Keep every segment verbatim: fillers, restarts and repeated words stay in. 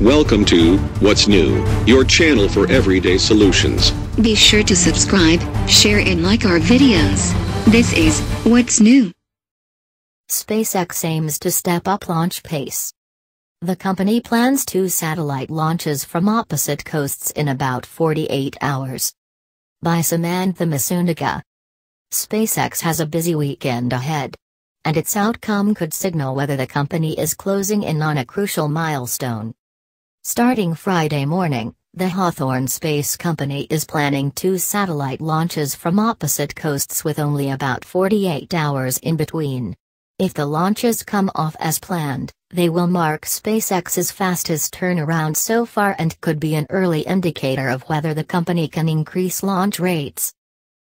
Welcome to What's New, your channel for everyday solutions. Be sure to subscribe, share and like our videos. This is What's New. SpaceX aims to step up launch pace. The company plans two satellite launches from opposite coasts in about forty-eight hours. By Samantha Masunaga. SpaceX has a busy weekend ahead, and its outcome could signal whether the company is closing in on a crucial milestone. Starting Friday morning, the Hawthorne Space Company is planning two satellite launches from opposite coasts with only about forty-eight hours in between. If the launches come off as planned, they will mark SpaceX's fastest turnaround so far and could be an early indicator of whether the company can increase launch rates.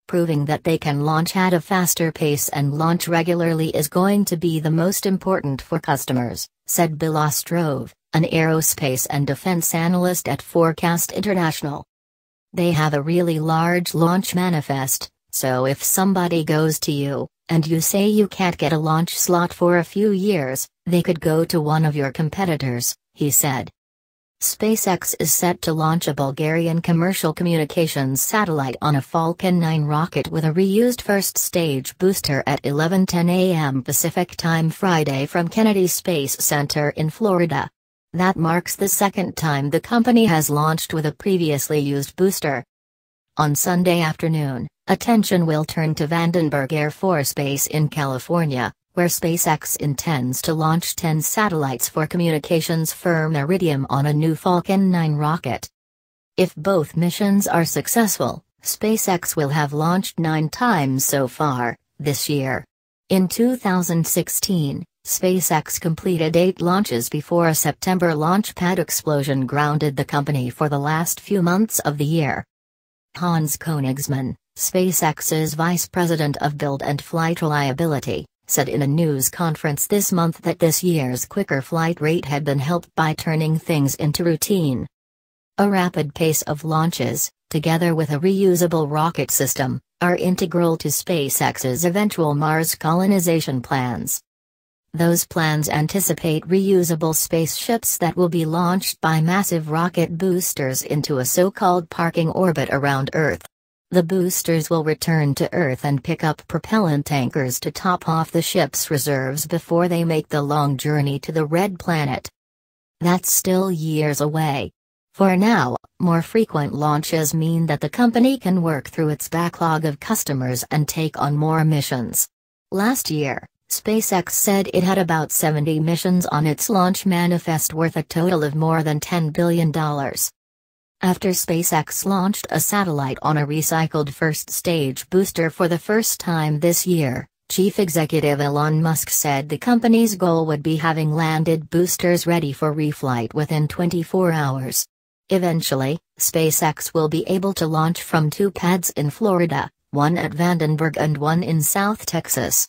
Proving that they can launch at a faster pace and launch regularly is going to be the most important for customers, said Bill Ostrove, an aerospace and defense analyst at Forecast International. They have a really large launch manifest, so if somebody goes to you, and you say you can't get a launch slot for a few years, they could go to one of your competitors, he said. SpaceX is set to launch a Bulgarian commercial communications satellite on a Falcon nine rocket with a reused first stage booster at eleven ten a m Pacific time Friday from Kennedy Space Center in Florida. That marks the second time the company has launched with a previously used booster. On Sunday afternoon, attention will turn to Vandenberg Air Force Base in California, where SpaceX intends to launch ten satellites for communications firm Iridium on a new Falcon nine rocket. If both missions are successful, SpaceX will have launched nine times so far this year. In two thousand sixteen, SpaceX completed eight launches before a September launch pad explosion grounded the company for the last few months of the year. Hans Koenigsmann, SpaceX's vice president of build and flight reliability, said in a news conference this month that this year's quicker flight rate had been helped by turning things into routine. A rapid pace of launches, together with a reusable rocket system, are integral to SpaceX's eventual Mars colonization plans. Those plans anticipate reusable spaceships that will be launched by massive rocket boosters into a so-called parking orbit around Earth. The boosters will return to Earth and pick up propellant tankers to top off the ship's reserves before they make the long journey to the Red Planet. That's still years away. For now, more frequent launches mean that the company can work through its backlog of customers and take on more missions. Last year, SpaceX said it had about seventy missions on its launch manifest worth a total of more than ten billion dollars. After SpaceX launched a satellite on a recycled first-stage booster for the first time this year, Chief Executive Elon Musk said the company's goal would be having landed boosters ready for reflight within twenty-four hours. Eventually, SpaceX will be able to launch from two pads in Florida, one at Vandenberg and one in South Texas.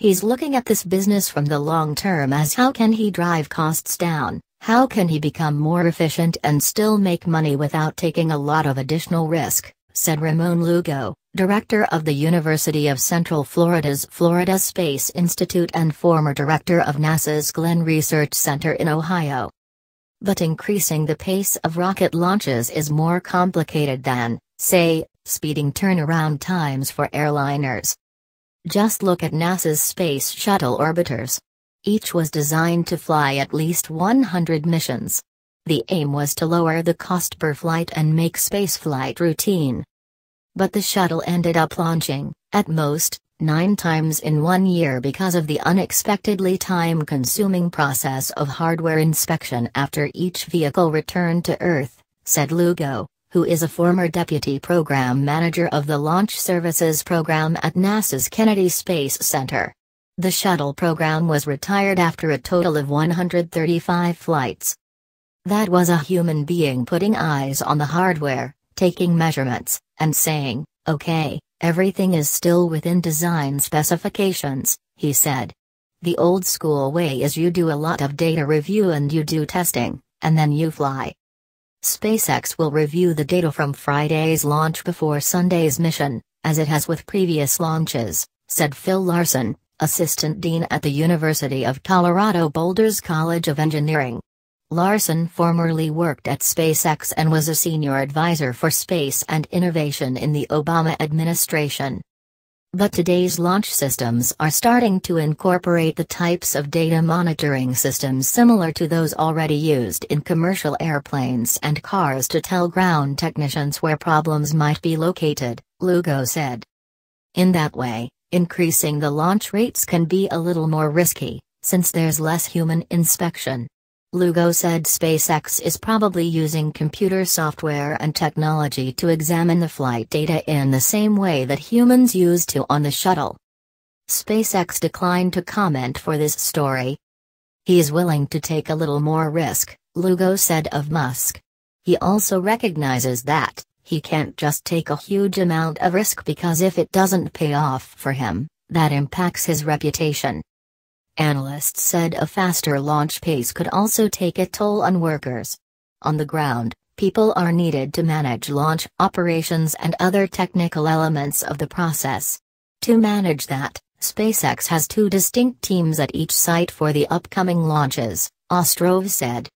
He's looking at this business from the long term as how can he drive costs down. How can he become more efficient and still make money without taking a lot of additional risk, said Ramon Lugo, director of the University of Central Florida's Florida Space Institute and former director of NASA's Glenn Research Center in Ohio. But increasing the pace of rocket launches is more complicated than, say, speeding turnaround times for airliners. Just look at NASA's Space Shuttle orbiters. Each was designed to fly at least one hundred missions. The aim was to lower the cost per flight and make spaceflight routine. But the shuttle ended up launching, at most, nine times in one year because of the unexpectedly time-consuming process of hardware inspection after each vehicle returned to Earth, said Lugo, who is a former deputy program manager of the Launch Services Program at NASA's Kennedy Space Center. The shuttle program was retired after a total of one hundred thirty-five flights. That was a human being putting eyes on the hardware, taking measurements, and saying, "Okay, everything is still within design specifications," he said. The old school way is you do a lot of data review and you do testing, and then you fly. SpaceX will review the data from Friday's launch before Sunday's mission, as it has with previous launches, said Phil Larson, Assistant Dean at the University of Colorado Boulder's College of Engineering. Larson formerly worked at SpaceX and was a senior advisor for space and innovation in the Obama administration. But today's launch systems are starting to incorporate the types of data monitoring systems similar to those already used in commercial airplanes and cars to tell ground technicians where problems might be located, Lugo said. In that way, increasing the launch rates can be a little more risky, since there's less human inspection. Lugo said SpaceX is probably using computer software and technology to examine the flight data in the same way that humans used to on the shuttle. SpaceX declined to comment for this story. He's willing to take a little more risk, Lugo said of Musk. He also recognizes that he can't just take a huge amount of risk because if it doesn't pay off for him, that impacts his reputation. Analysts said a faster launch pace could also take a toll on workers. On the ground, people are needed to manage launch operations and other technical elements of the process. To manage that, SpaceX has two distinct teams at each site for the upcoming launches, Ostrove said.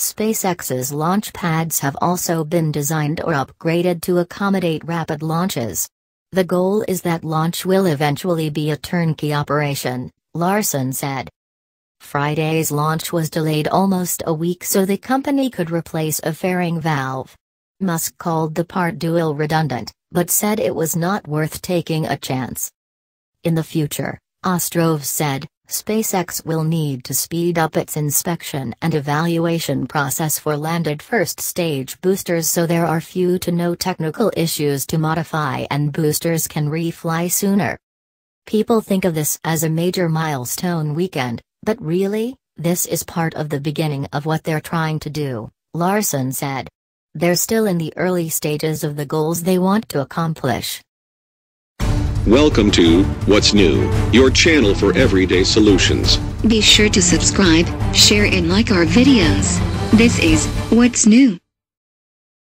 SpaceX's launch pads have also been designed or upgraded to accommodate rapid launches. The goal is that launch will eventually be a turnkey operation, Larson said. Friday's launch was delayed almost a week so the company could replace a fairing valve. Musk called the part dual redundant, but said it was not worth taking a chance. In the future, Ostrove said, SpaceX will need to speed up its inspection and evaluation process for landed first-stage boosters so there are few to no technical issues to modify and boosters can refly sooner. People think of this as a major milestone weekend, but really, this is part of the beginning of what they're trying to do, Larson said. They're still in the early stages of the goals they want to accomplish. Welcome to What's New, your channel for everyday solutions. Be sure to subscribe, share and like our videos. This is What's New.